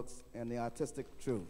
Brooks and The Artistic Truth.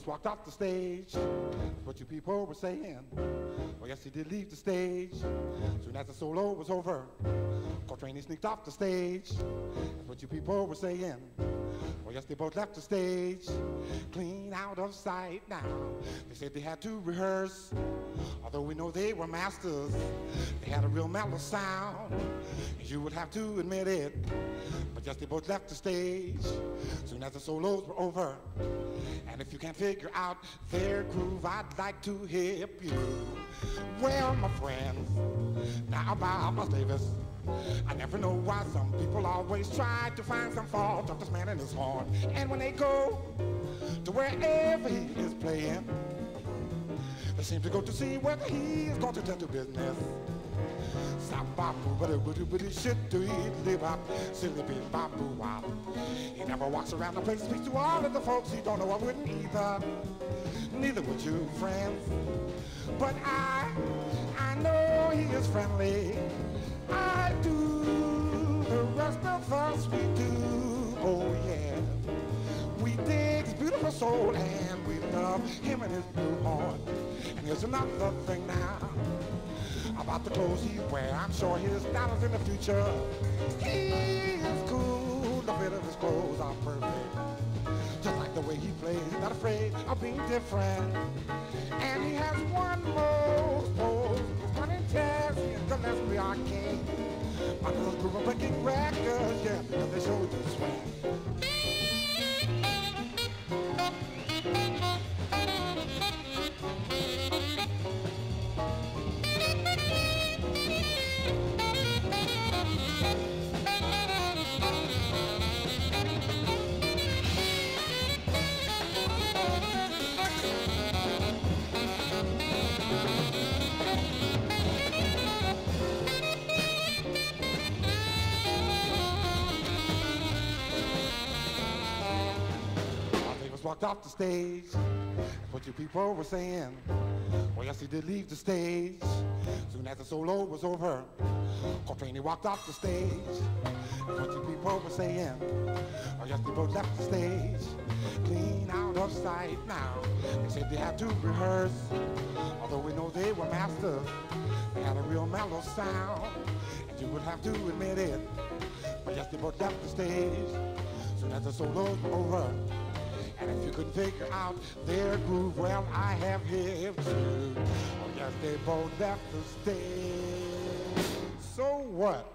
just walked off the stage. That's what you people were saying. Well, yes, he did leave the stage. Soon as the solo was over, Coltrane, he sneaked off the stage. That's what you people were saying. Well, yes, they both left the stage, clean out of sight now. They said they had to rehearse, although we know they were masters. They had a real mellow sound, and you would have to admit it. But yes, they both left the stage, soon as the solos were over. And if you can't figure out their groove, I'd like to hip you. Well, my friends, now about Miles Davis. I never know why some people always try to find some fault of this man and his horn. And when they go to wherever he is playing, they seem to go to see whether he is going to tend to business. He never walks around the place, speaks to all of the folks. He don't know I wouldn't either. Neither would you, friends. But I know he is friendly. I do, the rest of us, we do. Oh yeah, we dig his beautiful soul, and we love him and his blue heart. And here's another thing now about the clothes he wear. I'm sure his dollars in the future, he is cool. The fit of his clothes are perfect, just like the way he plays. He's not afraid of being different, and he has one most Gillespie arcade. My little group of breaking records, yeah, because they showed you swing. Walked off the stage, what you people were saying. Well, yes, he did leave the stage. Soon as the solo was over, Coltrane, he walked off the stage. What you people were saying. Oh, yes, they both left the stage, clean out of sight now. They said they had to rehearse, although we know they were masters. They had a real mellow sound, and you would have to admit it. But yes, they both left the stage, soon as the solos were over. And if you could figure out their groove, well, I have here too. Oh, yes, they both left the stage. So what?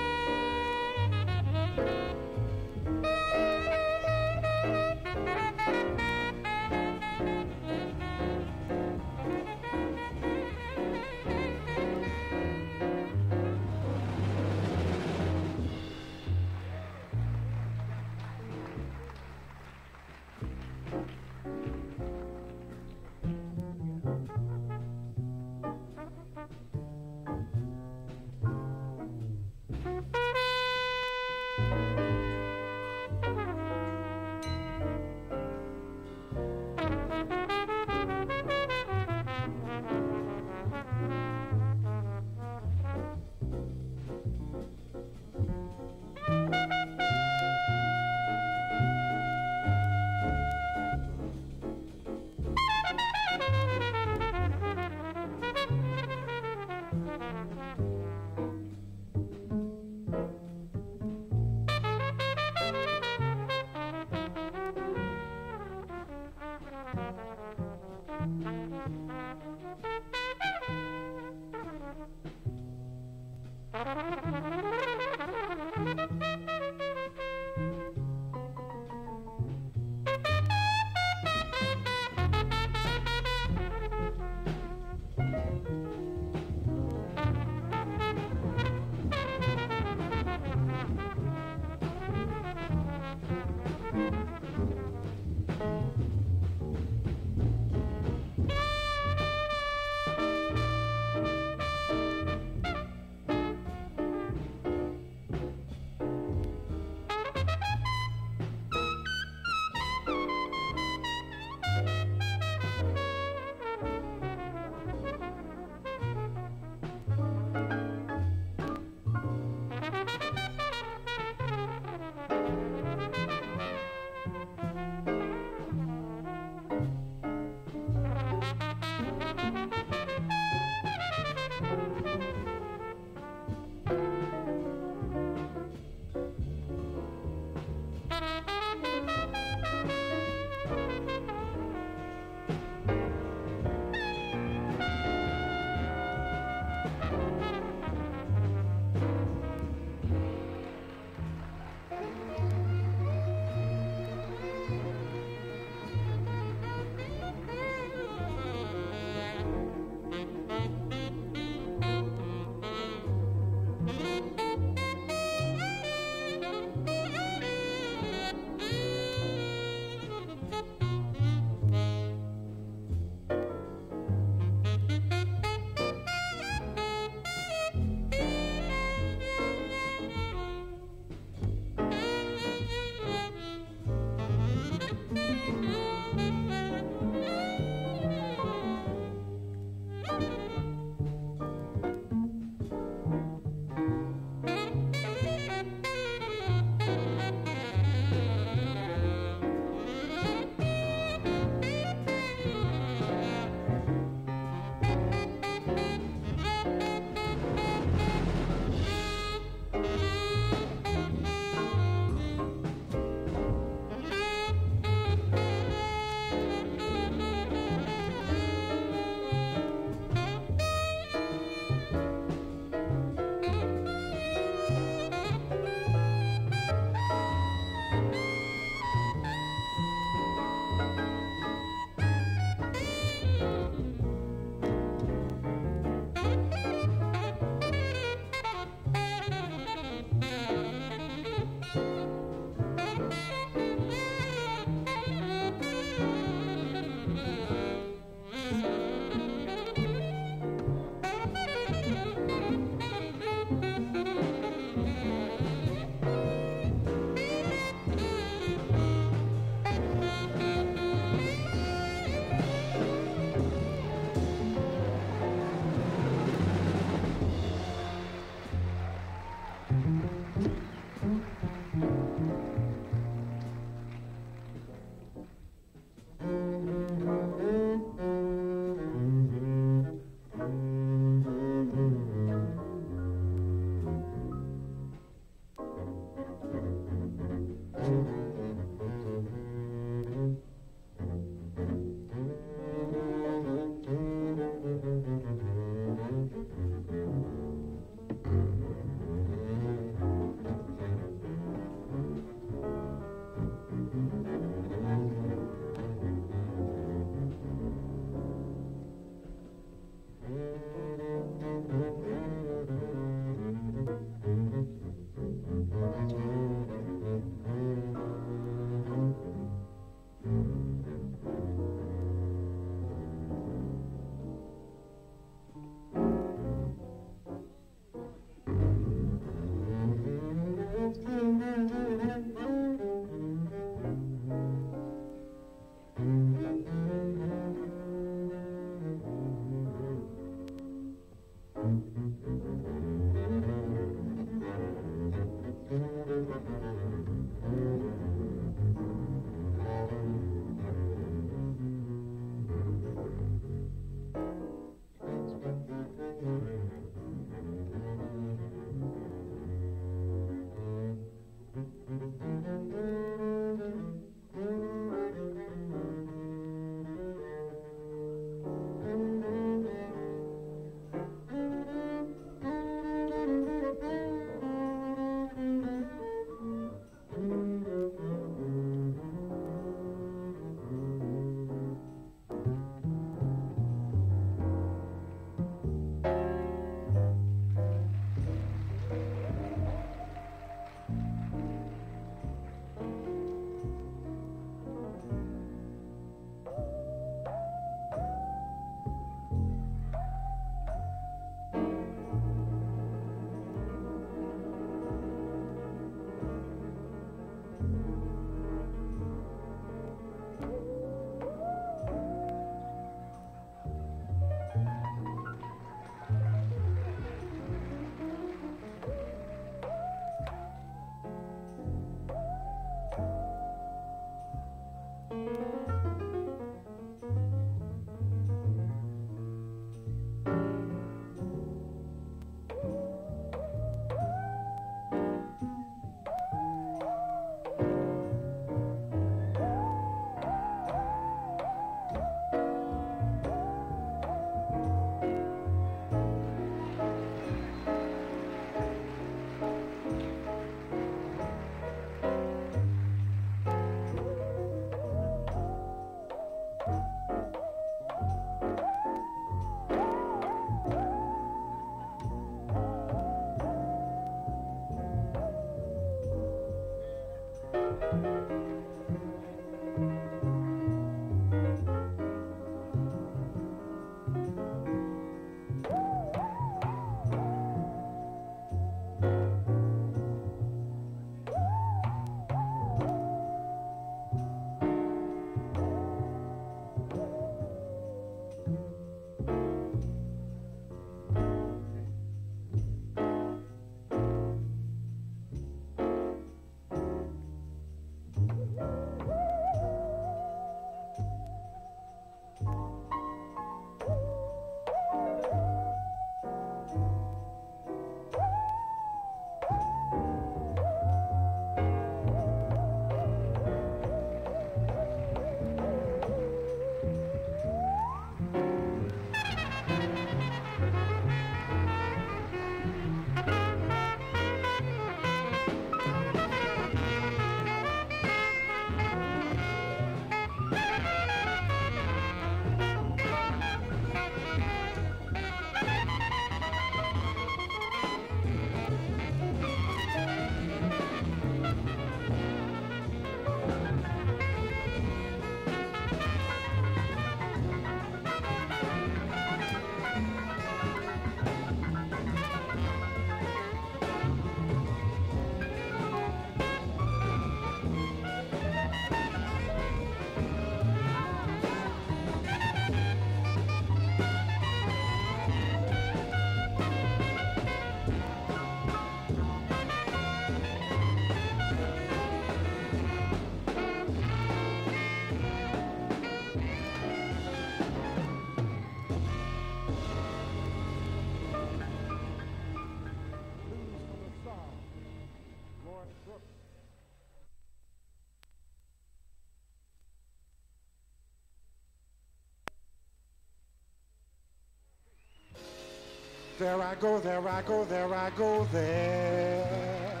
there I go, there I go, there I go, there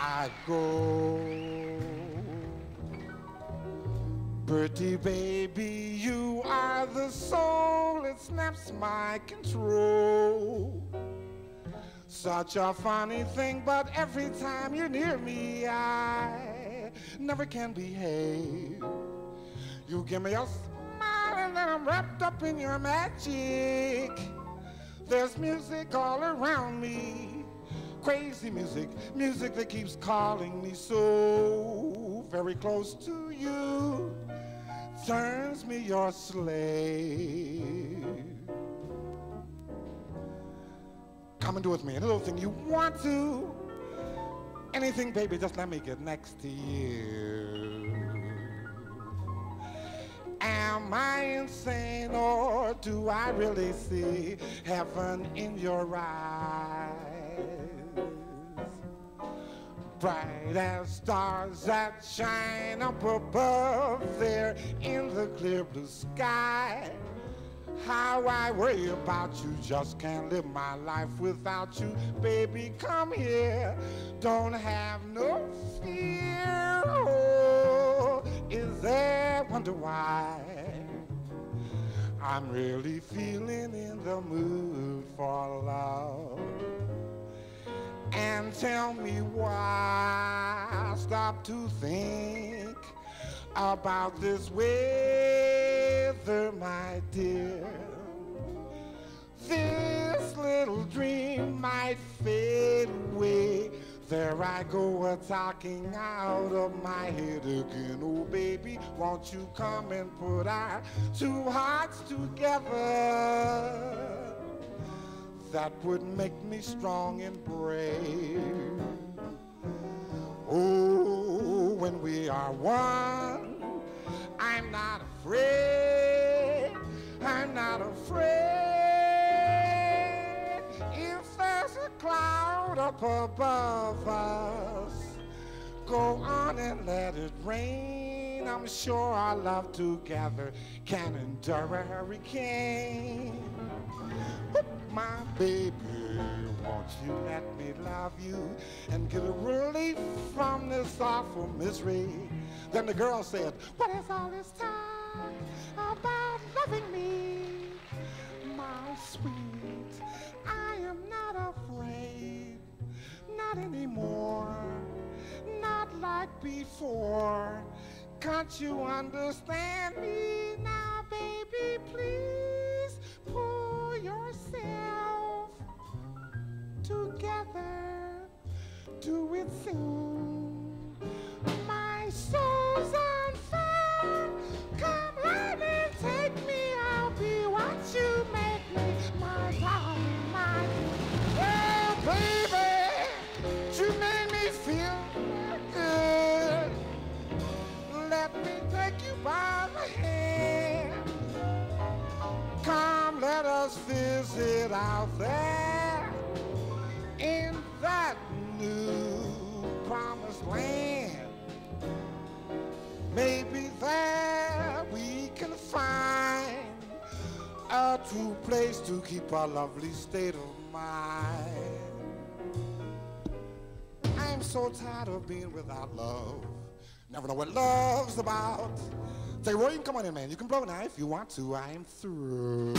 I go. Bertie, baby, you are the soul that snaps my control. Such a funny thing, but every time you're near me, I never can behave. You give me a smile and then I'm wrapped up in your magic. There's music all around me, crazy music, music that keeps calling me so very close to you, turns me your slave. Come and do with me, any little thing you want to, anything, baby, just let me get next to you. Am I insane or do I really see heaven in your eyes? Bright as stars that shine up above there in the clear blue sky. How I worry about you, just can't live my life without you. Baby, come here, don't have no fear. Oh, is there wonder why I'm really feeling in the mood for love? And tell me why I stop to think about this weather, my dear. This little dream might fade away. There I go, a talking out of my head again. Oh, baby, won't you come and put our two hearts together? That would make me strong and brave. Oh, when we are one, I'm not afraid, I'm not afraid. If there's a cloud up above us, go on and let it rain. I'm sure our love together can endure a hurricane. Whoop, my baby, won't you let me love you and get a relief from this awful misery? Then the girl said, what is all this talk about loving me? My sweet, I am not afraid, not anymore, not like before. Can't you understand me now, baby, please pull yourself together, do it soon. My soul's on fire, come on and take me, I'll be what you make me, my darling, my dear. Well, baby, you made me feel good. Let me take you by the hand. Come, let us visit out there in that new promised land. Maybe there we can find a true place to keep our lovely state of mind. I'm so tired of being without love. Never know what love's about. Say, Roy, you can come on in, man. You can blow now if you want to. I am through.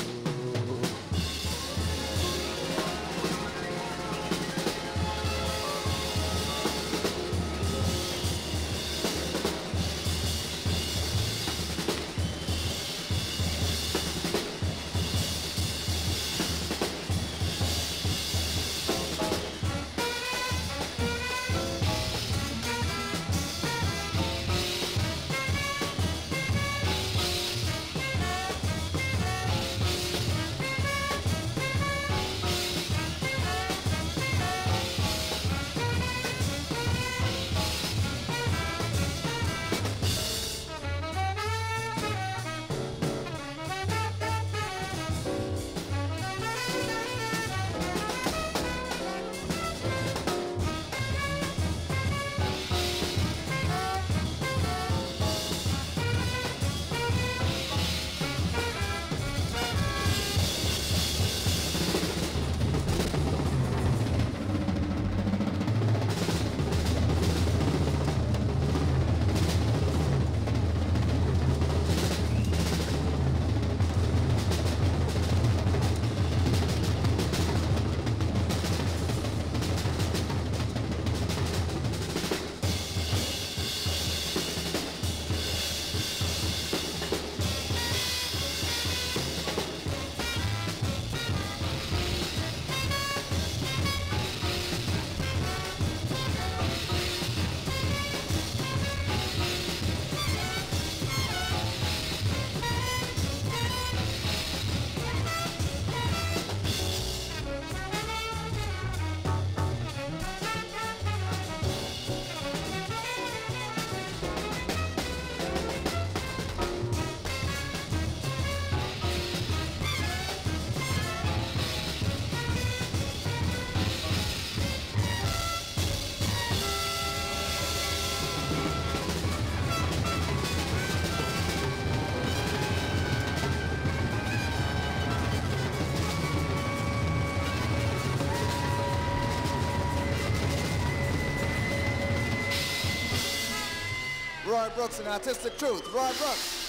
Roy Brooks and Artistic Truth. Roy Brooks.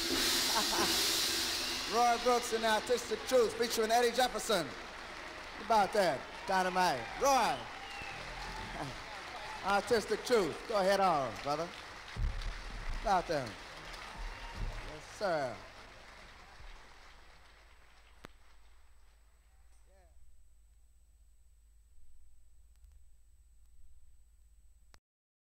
Roy Brooks and Artistic Truth featuring Eddie Jefferson. How about that? Dynamite. Roy. Artistic Truth. Go ahead on, brother. How about them? Yes, sir.